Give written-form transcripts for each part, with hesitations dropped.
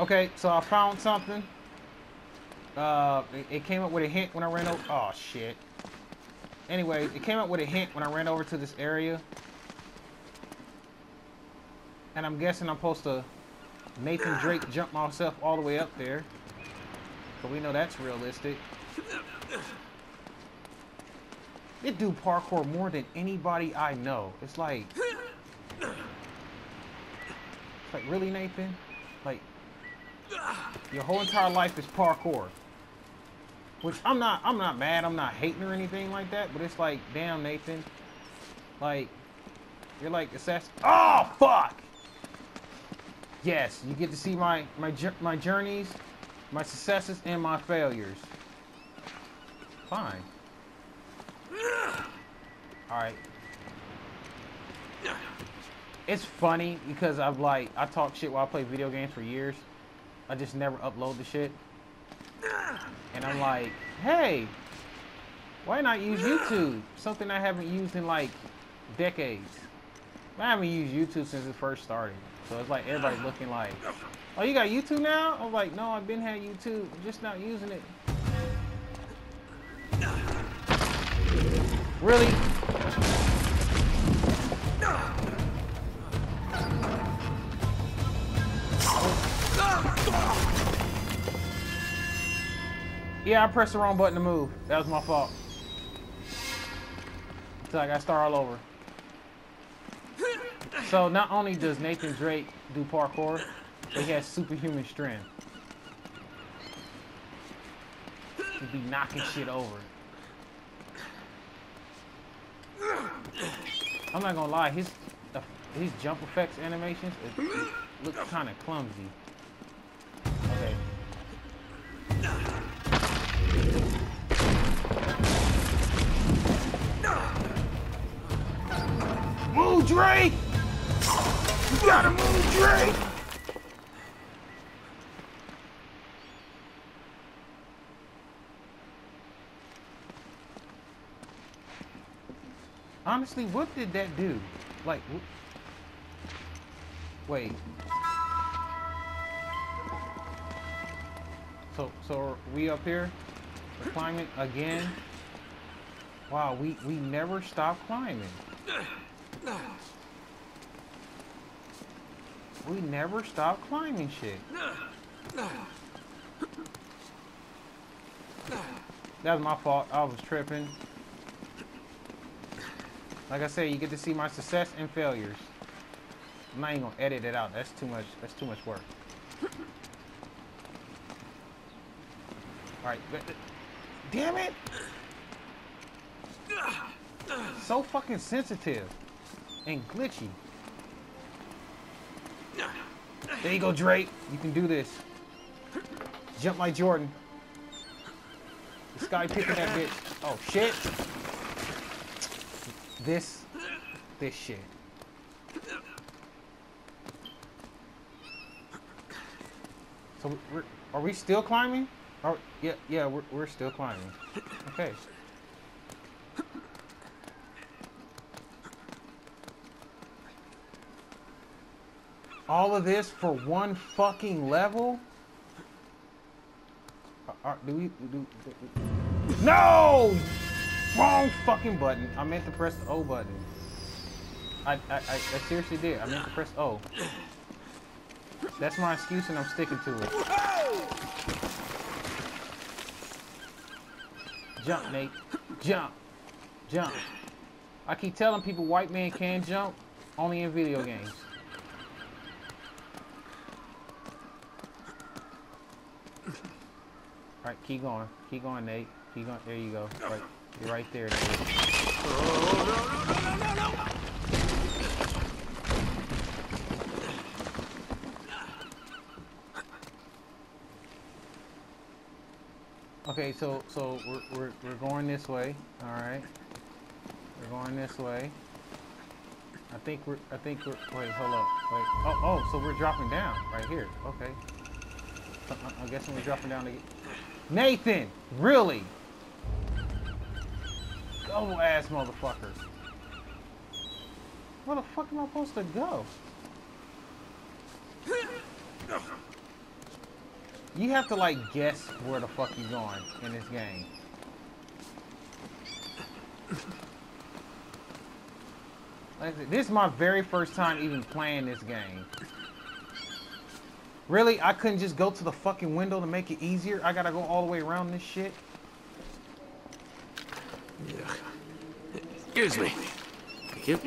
Okay, so I found something. It came up with a hint when I ran over. Oh shit. Anyway, it came up with a hint when I ran over to this area. And I'm guessing I'm supposed to Nathan Drake jump myself all the way up there. But we know that's realistic. They do parkour more than anybody I know. It's like really, Nathan? Like, your whole entire life is parkour. Which I'm not mad, I'm not hating or anything like that, but it's like, damn, Nathan. Like, you're like assassin. Oh fuck! Yes, you get to see my journeys, my successes, and my failures. Fine. Alright. It's funny because I talk shit while I play video games for years. I just never upload the shit. And I'm like, hey, why not use YouTube? Something I haven't used in like decades. I haven't used YouTube since it first started. So it's like everybody looking like, oh, you got YouTube now? I'm like, no, I've been had YouTube, I'm just not using it. Really? Yeah, I pressed the wrong button to move. That was my fault. So I gotta start all over. So not only does Nathan Drake do parkour, but he has superhuman strength. He'd be knocking shit over. I'm not gonna lie, his jump effects animations look kind of clumsy. Okay. Move, Drake! You gotta move, Drake! Honestly, what did that do? Like, wait. So are we up here? We're climbing again? Wow, we never stop climbing. We never stop climbing shit. That was my fault. I was tripping. Like I said, you get to see my success and failures. I'm not even gonna edit it out. That's too much work. Alright. Damn it! So fucking sensitive. And glitchy. There you go, Drake. You can do this. Jump like Jordan. The sky picking that bitch. Oh shit. This shit. So are we still climbing? Oh yeah, we're still climbing. Okay. All of this for one fucking level? Do we no! Wrong fucking button. I meant to press the O button. I seriously did. I meant to press O. That's my excuse and I'm sticking to it. Jump, Nate. Jump. Jump. I keep telling people white man can jump only in video games. Alright, keep going. Keep going, Nate. Keep going. There you go. Right. You're right there, Nate. Oh, no. Okay, so we're going this way. All right, we're going this way. I think we're. Wait, hold up. Wait. Oh. So we're dropping down right here. Okay. I guess we're dropping down to get... Nathan, really? Go ass motherfucker. Where the fuck am I supposed to go? You have to, like, guess where the fuck you're going in this game. Like I said, this is my very first time even playing this game. Really? I couldn't just go to the fucking window to make it easier? I gotta go all the way around this shit? Yeah. Excuse me. Yep.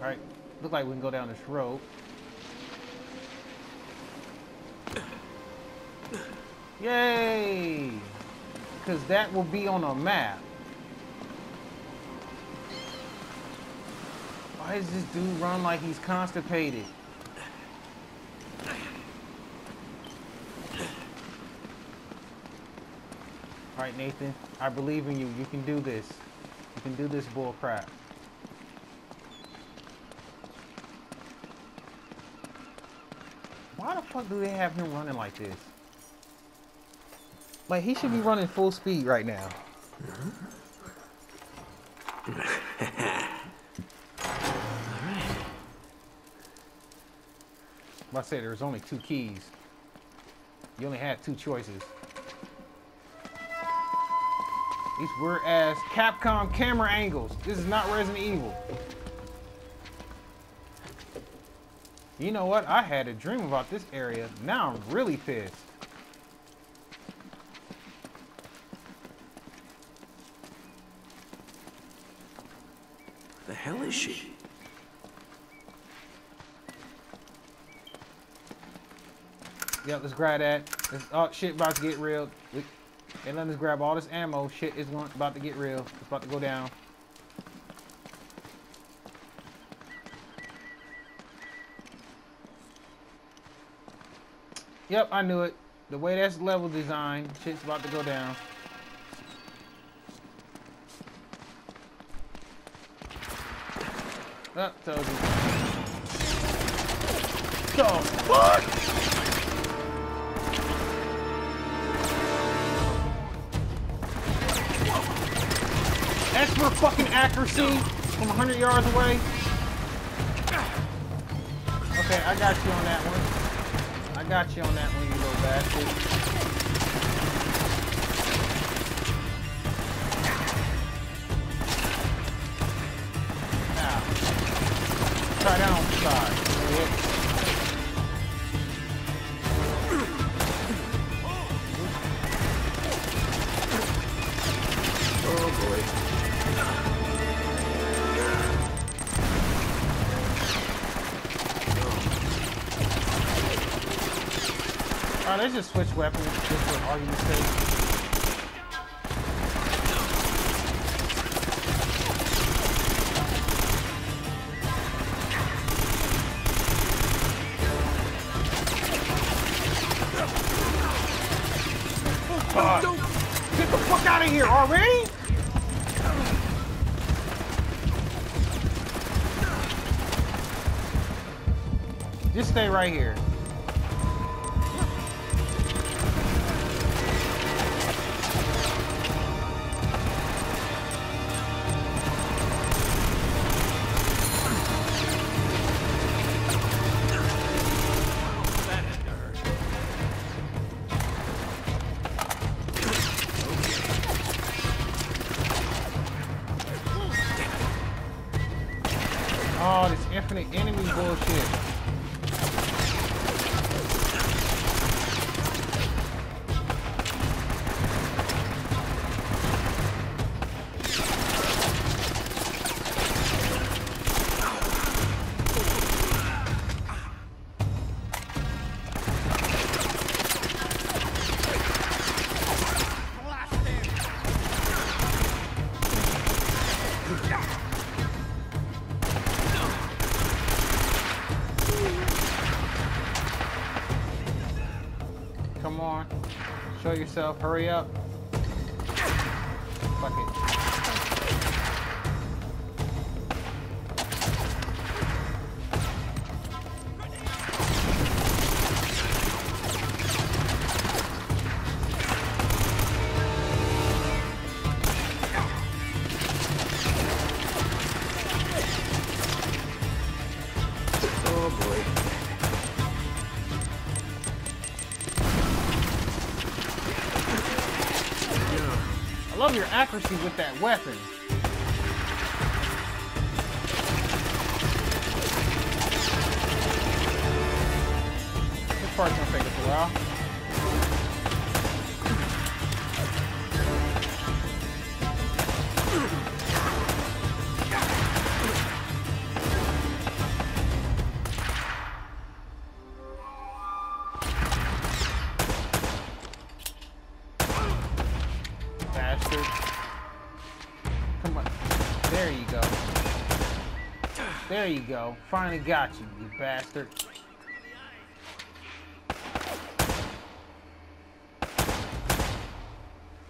Alright, looks like we can go down this road. Yay! Because that will be on a map. Why does this dude run like he's constipated? Alright, Nathan, I believe in you. You can do this. You can do this bullcrap. Why the fuck do they have him running like this? Like, he should be running full speed right now. Alright. Like I said, there's only two keys. You only had two choices. These weird-ass Capcom camera angles. This is not Resident Evil. You know what? I had a dream about this area. Now I'm really pissed. The hell is she? Yep, let's grab that. Oh, shit about to get real. And let us grab all this ammo. Shit is about to get real. It's about to go down. Yep, I knew it. The way that's level designed, shit's about to go down. Oh, told you. The fuck? That's for fucking accuracy from 100 yards away. Okay, I got you on that one. I got you on that one, you little bastard. Now, try that on the side. Oh boy. Alright, let's just switch weapons just for argument's sake. Oh, get the fuck out of here already? Just stay right here. Oh, this infinite enemy bullshit. Come on, show yourself, hurry up. Fuck it. your accuracy with that weapon. This part's gonna take us a while. There you go. Finally got you, you bastard.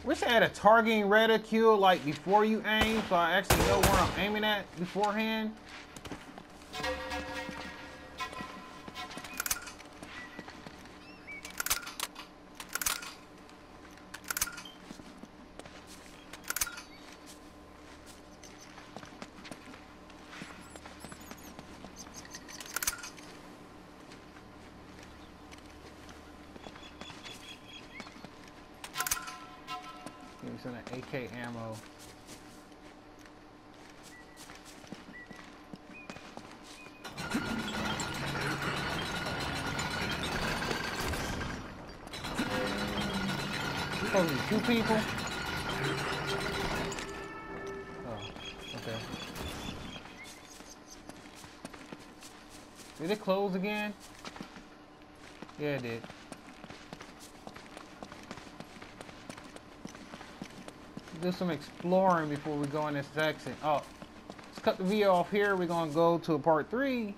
Wish I had a targeting reticule like before you aim, so I actually know where I'm aiming at beforehand. Some AK ammo. Supposed to be two people? Oh, okay. Did it close again? Yeah, it did. Do some exploring before we go in this section. Oh, let's cut the video off here. We're gonna go to part 3.